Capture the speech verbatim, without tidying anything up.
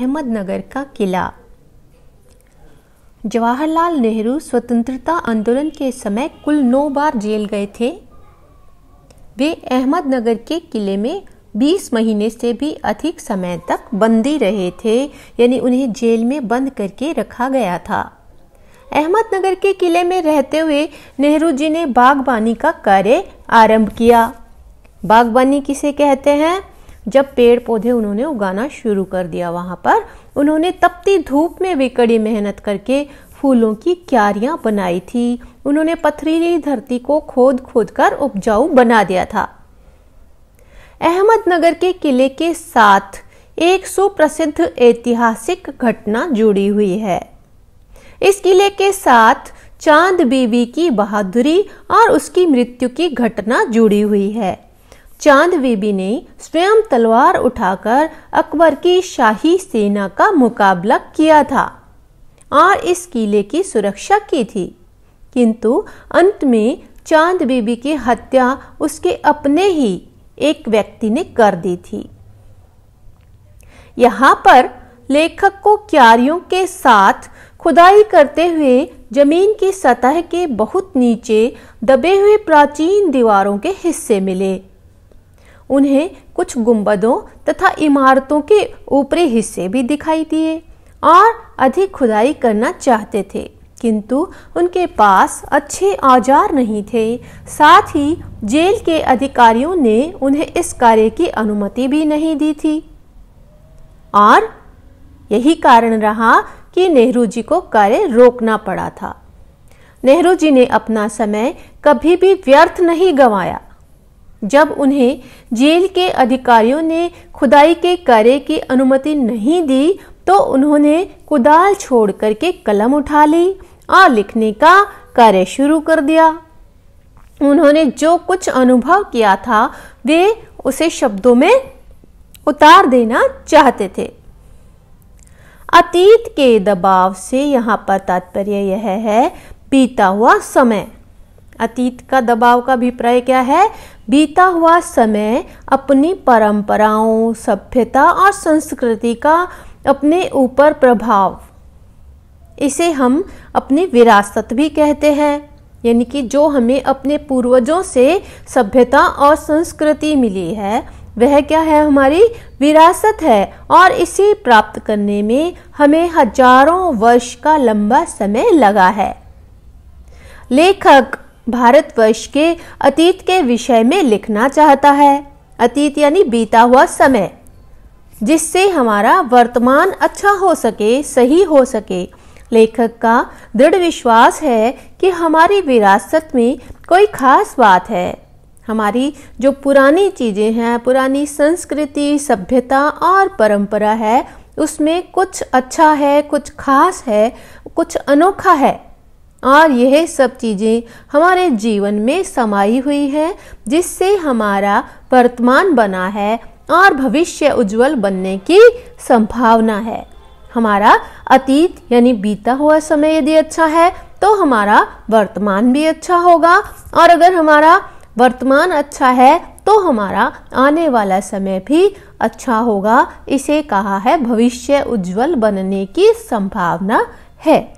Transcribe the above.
अहमदनगर का किला। जवाहरलाल नेहरू स्वतंत्रता आंदोलन के समय कुल नौ बार जेल गए थे। वे अहमदनगर के किले में बीस महीने से भी अधिक समय तक बंदी रहे थे, यानी उन्हें जेल में बंद करके रखा गया था। अहमदनगर के किले में रहते हुए नेहरू जी ने बागबानी का कार्य आरंभ किया। बागबानी किसे कहते हैं? जब पेड़ पौधे उन्होंने उगाना शुरू कर दिया, वहाँ पर उन्होंने तपती धूप में भी कड़ी मेहनत करके फूलों की क्यारियाँ बनाई थी। उन्होंने पथरीली धरती को खोद खोद कर उपजाऊ बना दिया था। अहमदनगर के किले के साथ एक सुप्रसिद्ध ऐतिहासिक घटना जुड़ी हुई है। इस किले के साथ चांद बीबी की बहादुरी और उसकी मृत्यु की घटना जुड़ी हुई है। चांद बीबी ने स्वयं तलवार उठाकर अकबर की शाही सेना का मुकाबला किया था और इस किले की सुरक्षा की थी, किंतु अंत में चांद बीबी की हत्या उसके अपने ही एक व्यक्ति ने कर दी थी। यहाँ पर लेखक को क्यारियों के साथ खुदाई करते हुए जमीन की सतह के बहुत नीचे दबे हुए प्राचीन दीवारों के हिस्से मिले। उन्हें कुछ गुंबदों तथा इमारतों के ऊपरी हिस्से भी दिखाई दिए और अधिक खुदाई करना चाहते थे, किंतु उनके पास अच्छे औजार नहीं थे। साथ ही जेल के अधिकारियों ने उन्हें इस कार्य की अनुमति भी नहीं दी थी और यही कारण रहा कि नेहरू जी को कार्य रोकना पड़ा था। नेहरू जी ने अपना समय कभी भी व्यर्थ नहीं गंवाया। जब उन्हें जेल के अधिकारियों ने खुदाई के कार्य की अनुमति नहीं दी तो उन्होंने कुदाल छोड़ करके कलम उठा ली और लिखने का कार्य शुरू कर दिया। उन्होंने जो कुछ अनुभव किया था वे उसे शब्दों में उतार देना चाहते थे। अतीत के दबाव से यहाँ पर तात्पर्य यह है बीता हुआ समय। अतीत का दबाव का अभिप्राय क्या है? बीता हुआ समय अपनी परंपराओं, सभ्यता और संस्कृति का अपने ऊपर प्रभाव, इसे हम अपनी विरासत भी कहते हैं। यानी कि जो हमें अपने पूर्वजों से सभ्यता और संस्कृति मिली है वह क्या है? हमारी विरासत है और इसे प्राप्त करने में हमें हजारों वर्ष का लंबा समय लगा है। लेखक भारतवर्ष के अतीत के विषय में लिखना चाहता है। अतीत यानी बीता हुआ समय, जिससे हमारा वर्तमान अच्छा हो सके, सही हो सके। लेखक का दृढ़ विश्वास है कि हमारी विरासत में कोई खास बात है। हमारी जो पुरानी चीज़ें हैं, पुरानी संस्कृति, सभ्यता और परंपरा है, उसमें कुछ अच्छा है, कुछ खास है, कुछ अनोखा है और यह सब चीज़ें हमारे जीवन में समाई हुई हैं, जिससे हमारा वर्तमान बना है और भविष्य उज्जवल बनने की संभावना है। हमारा अतीत यानी बीता हुआ समय यदि अच्छा है तो हमारा वर्तमान भी अच्छा होगा और अगर हमारा वर्तमान अच्छा है तो हमारा आने वाला समय भी अच्छा होगा। इसे कहा है भविष्य उज्जवल बनने की संभावना है।